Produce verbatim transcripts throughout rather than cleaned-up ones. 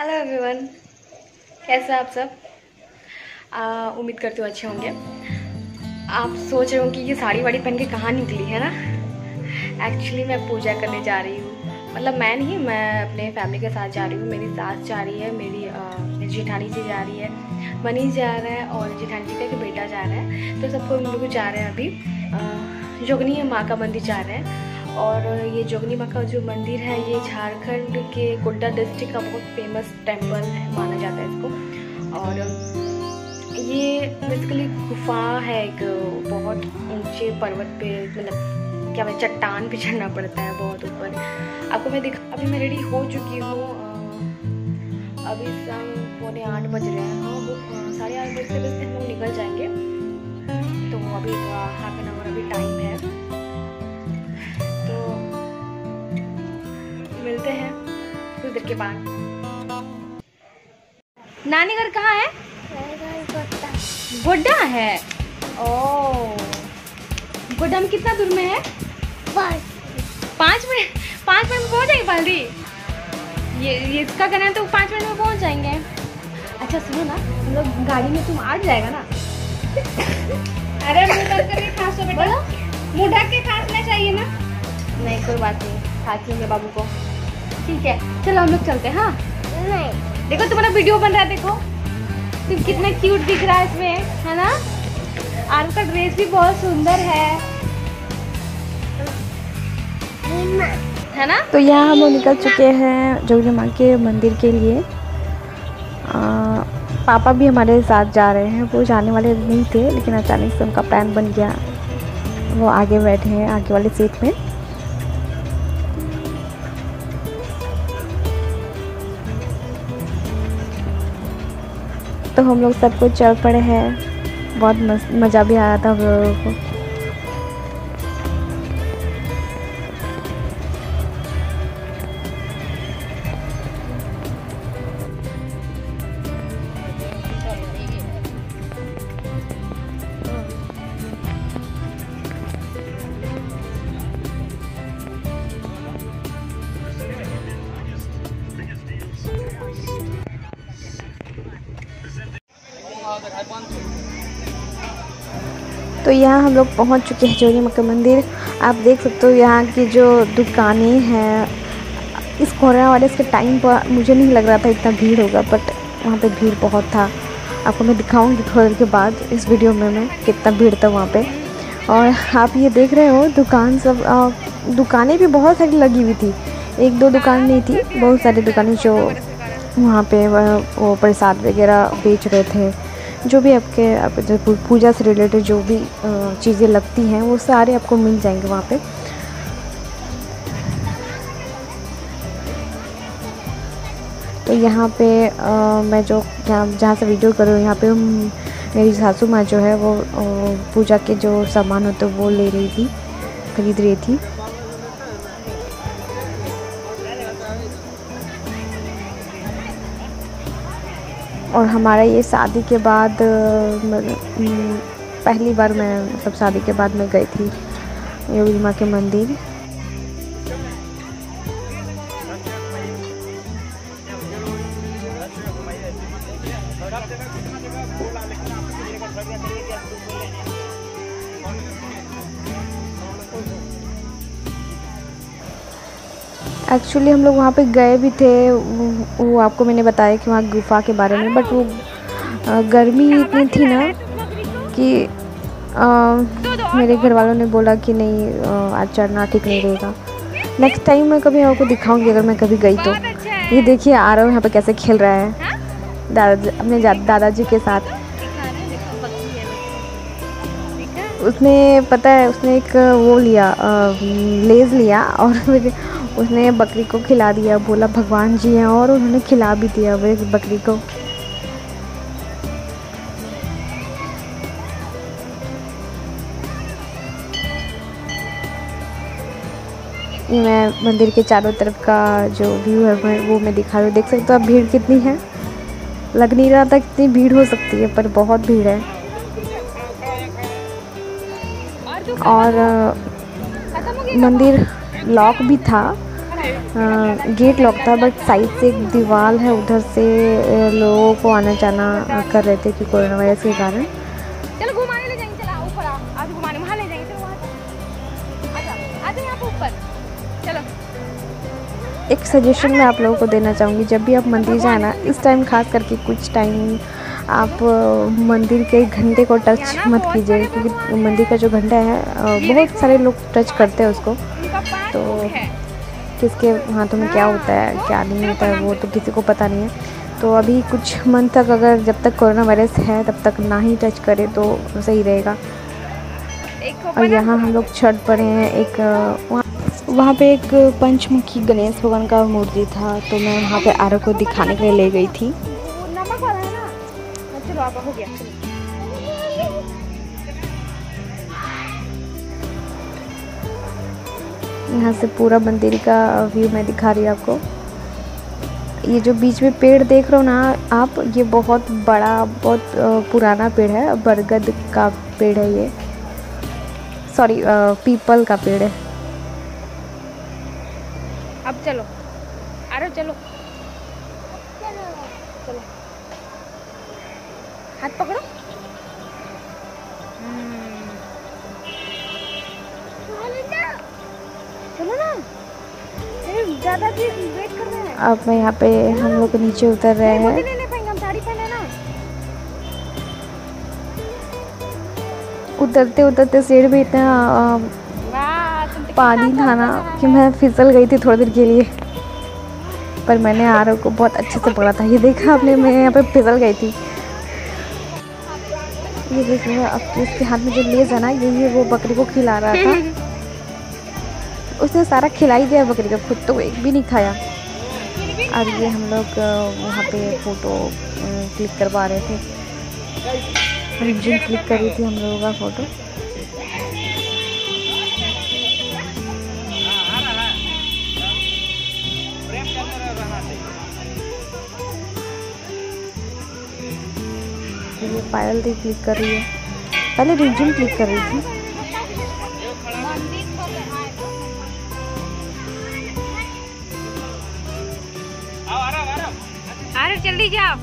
Hello everyone, कैसे हैं आप सब? उम्मीद करती हूँ अच्छे होंगे। आप सोच रहे हो कि ये साड़ी वाड़ी पहन के कहाँ निकली है ना। एक्चुअली मैं पूजा करने जा रही हूँ, मतलब मैं नहीं, मैं अपने फैमिली के साथ जा रही हूँ। मेरी सास जा रही है, मेरी, मेरी जेठानी जी जा रही है, मनीष जा रहा है और जेठानी जी का एक बेटा जा रहा है। तो सबको हम लोग जा रहे हैं अभी जोगनी माँ का मंदिर जा रहे हैं। और ये जोगनी माँ का जो मंदिर है ये झारखंड के गोड्डा डिस्ट्रिक्ट का बहुत फेमस टेम्पल है, माना जाता है इसको। और ये बेसिकली गुफा है, एक बहुत ऊंचे पर्वत पे, मतलब क्या बोलते, चट्टान पे चढ़ना पड़ता है बहुत ऊपर। आपको मैं दिखा, अभी मैं रेडी हो चुकी हूँ। अभी शाम पौने आठ बज रहे हैं, हम साढ़े आठ बजते बजते हम लोग निकल जाएंगे। तो अभी हाफ एन आवर अभी टाइम है, मिलते हैं कुछ देर के बाद। नानी घर कहाँ है? गोड्डा है। ओ, गोड्डा में कितना दूर में है? पाँच मिनट पाँच मिनट में पहुँच जाएंगे बाल्दी। ये ये इसका कहना है तो पाँच मिनट में पहुँच जाएंगे। अच्छा सुनो ना, हम लोग गाड़ी में, तुम आ जाएगा ना? अरे मुँह ढक के खांसना चाहिए ना। नहीं कोई बात नहीं, खांसी होंगे बाबू को। ठीक है चलो हम लोग चलते हैं। हाँ नहीं देखो तुम्हारा वीडियो बन रहा है, देखो तुम कितना क्यूट दिख रहा है इसमें, है ना। और उसका ड्रेस भी बहुत सुंदर है, है ना। तो यहाँ हम लोग निकल चुके हैं जोगनी माँ के मंदिर के लिए। आ, पापा भी हमारे साथ जा रहे हैं, वो जाने वाले नहीं थे लेकिन अचानक से उनका प्लान बन गया, वो आगे बैठे हैं आगे वाली सीट में। तो हम लोग सबको चल पड़े हैं, बहुत मस, मज़ा भी आया था हम लोगों को। तो यहाँ हम लोग पहुँच चुके हैं जोरी मक्का मंदिर। आप देख सकते हो यहाँ की जो दुकानें हैं, इस कोरोना वायरस के टाइम पर मुझे नहीं लग रहा था इतना भीड़ होगा, बट वहाँ पे भीड़ बहुत था। आपको मैं दिखाऊंगी थोड़ी देर के बाद इस वीडियो में मैं कितना भीड़ था वहाँ पे। और आप ये देख रहे हो दुकान सब, दुकानें भी बहुत सारी लगी हुई थी, एक दो दुकान नहीं थी, बहुत सारी दुकानें जो वहाँ पर वो प्रसाद वगैरह बेच रहे थे। जो भी आपके आप पूजा से रिलेटेड जो भी चीज़ें लगती हैं वो सारे आपको मिल जाएंगे वहाँ पे। तो यहाँ पे आ, मैं जो जहाँ से वीडियो कर रही हूँ, यहाँ पे मेरी सासू माँ जो है वो आ, पूजा के जो सामान होते हैं वो ले रही थी, खरीद रही थी। और हमारा ये शादी के बाद पहली बार मैं, मतलब शादी के बाद मैं गई थी योगिनी माँ के मंदिर। एक्चुअली हम लोग वहाँ पे गए भी थे, वो आपको मैंने बताया कि वहाँ गुफा के बारे में, बट वो गर्मी इतनी थी ना कि आ, मेरे घर वालों ने बोला कि नहीं आज चढ़ना ठीक नहीं रहेगा। नेक्स्ट टाइम मैं कभी आपको दिखाऊंगी अगर मैं कभी गई तो। ये देखिए आ रहा हूँ यहाँ पे कैसे खेल रहा है दादाजी, अपने दादाजी के साथ। उसने, पता है, उसने एक वो लिया, लेज लिया और फिर उसने बकरी को खिला दिया, बोला भगवान जी हैं, और उन्होंने खिला भी दिया वे बकरी को। मैं मंदिर के चारों तरफ का जो व्यू है वो मैं दिखा रही हूँ। देख सकते हो आप भीड़ कितनी है, लग नहीं रहा था कितनी भीड़ हो सकती है, पर बहुत भीड़ है। और मंदिर लॉक भी था, गेट लॉक था, बट साइड से एक दीवार है, उधर से लोगों को आना जाना कर रहे थे कि कोरोना वायरस के कारण। चलो घुमाने ले जाएंगे, चला ऊपर आओ, आज घुमाने वहाँ ले जाएंगे, चलो वहाँ आजा आजा यहाँ पे ऊपर चलो। एक सजेशन मैं आप लोगों को देना चाहूँगी, जब भी आप मंदिर जाए ना इस टाइम खास करके कुछ टाइम आप मंदिर के घंटे को टच मत कीजिए, क्योंकि मंदिर का जो घंटा है बहुत सारे लोग टच करते हैं उसको, तो किसके हाथों में क्या होता है क्या नहीं होता है वो तो किसी को पता नहीं है। तो अभी कुछ मंथ तक अगर जब तक कोरोना वायरस है तब तक ना ही टच करें तो सही रहेगा। और यहाँ हम लोग छठ पड़े हैं, एक वहाँ वहाँ पे एक पंचमुखी गणेश भगवान का मूर्ति था, तो मैं वहाँ पे आरव को दिखाने के लिए ले गई थी। हो गया यहाँ से पूरा मंदिर का व्यू मैं दिखा रही हूँ आपको। ये जो बीच में पेड़ देख रहे हो ना आप, ये बहुत बड़ा बहुत पुराना पेड़ है, बरगद का पेड़ है ये, सॉरी पीपल का पेड़ है। अब चलो अरे चलो चलो हाथ पकड़ो। चलो ना, ज़्यादा देर वेट कर रहे हैं। अब यहाँ पे हम लोग नीचे उतर रहे हैं। नहीं नहीं पाएंगे हम, साड़ी पहने ना। उतरते उतरते सिर भी इतना पानी था ना कि मैं फिसल गई थी थोड़ी देर के लिए, पर मैंने आरव को बहुत अच्छे से पकड़ा था। ये देखा आपने, मैं यहाँ पे फिसल गई थी। ये देख रहे हो आप, इसके हाथ में जो लेज है ना यही वो बकरी को खिला रहा था, उसने सारा खिला ही दिया बकरी का, खुद तो एक भी नहीं खाया। और ये हम लोग वहाँ पे फ़ोटो क्लिक करवा रहे थे, रिजन क्लिक कर रही थी हम लोगों का फ़ोटो। ये पायल दी क्लिक कर रही है, पहले रिजन क्लिक कर रही थी। अरे जल्दी जाओ,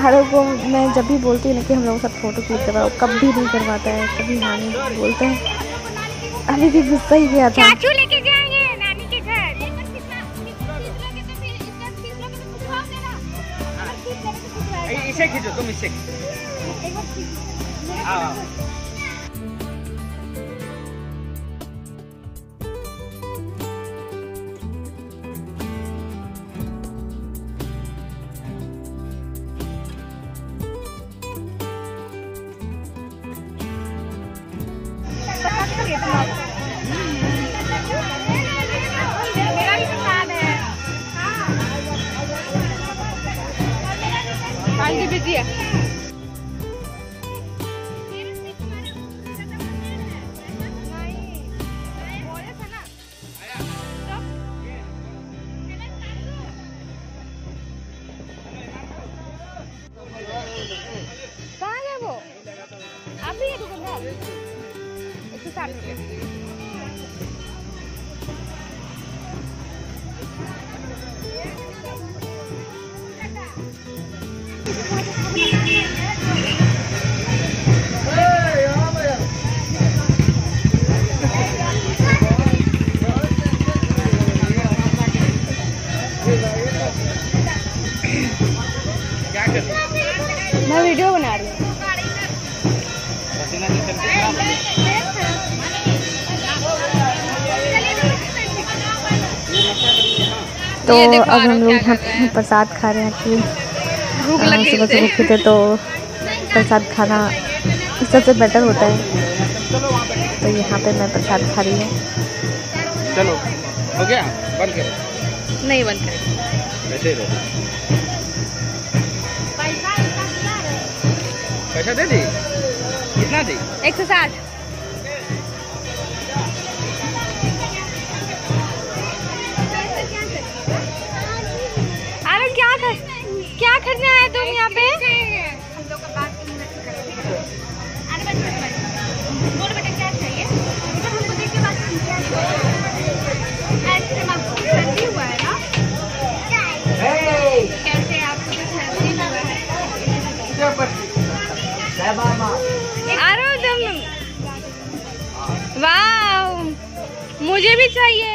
हर को मैं जब भी बोलती हूँ ना कि हम लोग साथ फोटो क्लिक करवाओ, कभी नहीं करवाता है, कभी हाँ नहीं बोलते हैं। अभी भी गुस्सा ही गया था। इसे खींचो तुम, इसे मैं वीडियो बना रही हूँ। तो अब हम लोग यहाँ प्रसाद खा रहे हैं, कि सुबह से भूखे थे तो प्रसाद खाना इस सबसे बेटर होता है। तो यहाँ पे मैं प्रसाद खा रही हूँ। चलो हो गया, बंद करो। नहीं बंद करो, वैसे ही रहो। पैसा दे दी, कितना दी? एक सौ साठ। क्या करने आए तुम यहाँ पे? मुझे भी चाहिए।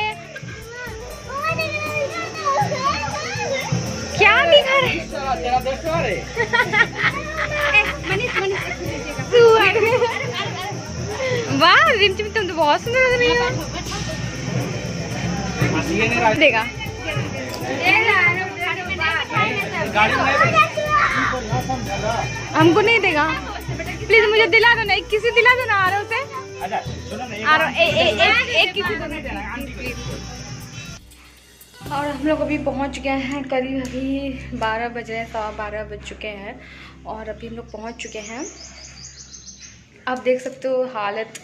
क्या दिखा रहे वाह रिमझिम तुम तो बहुत सुंदर लग रही हो। देगा हमको नहीं देगा। प्लीज मुझे दिला दो ना, एक किसी दिला दो ना आरो से। आरो ए ए एक किसी को नहीं देना प्लीज। और हम लोग अभी पहुंच गए हैं, करीब अभी बारह बज रहे हैं, सवा बारह बज चुके हैं और अभी हम लोग पहुंच चुके हैं। आप देख सकते हो हालत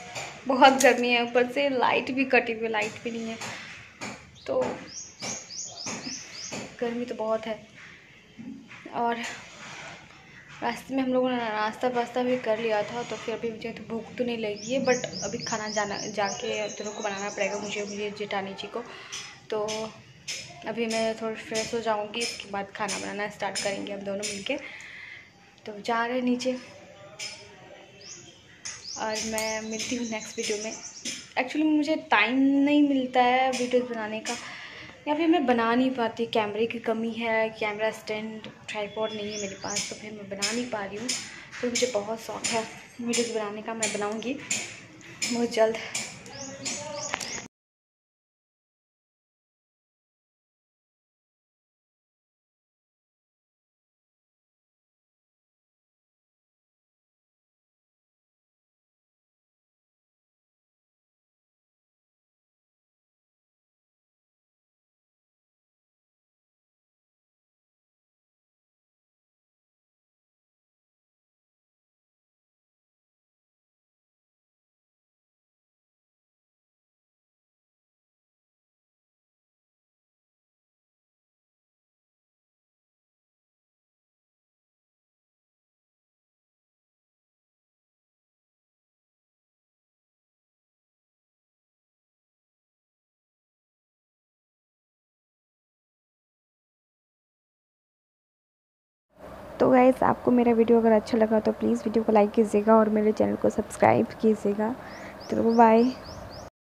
बहुत गर्मी है, ऊपर से लाइट भी कटी हुई, लाइट भी नहीं है, तो गर्मी तो बहुत है। और रास्ते में हम लोगों ने नाश्ता वास्ता भी कर लिया था, तो फिर अभी मुझे तो भूख तो नहीं लगी है, बट अभी खाना जाना जाके दोनों को बनाना पड़ेगा, मुझे मुझे जेठानी जी को। तो अभी मैं थोड़ी फ्रेश हो जाऊंगी, इसके बाद खाना बनाना स्टार्ट करेंगे हम दोनों मिलके। तो जा रहे हैं नीचे और मैं मिलती हूँ नेक्स्ट वीडियो में। एक्चुअली मुझे टाइम नहीं मिलता है वीडियोज़ बनाने का, या फिर मैं बना नहीं पाती, कैमरे की कमी है, कैमरा स्टैंड ट्राइपॉड नहीं है मेरे पास, तो फिर मैं बना नहीं पा रही हूँ। तो मुझे बहुत शौक़ है वीडियोज़ बनाने का, मैं बनाऊँगी बहुत जल्द। तो गाइस आपको मेरा वीडियो अगर अच्छा लगा तो प्लीज़ वीडियो को लाइक कीजिएगा और मेरे चैनल को सब्सक्राइब कीजिएगा। तो बाय।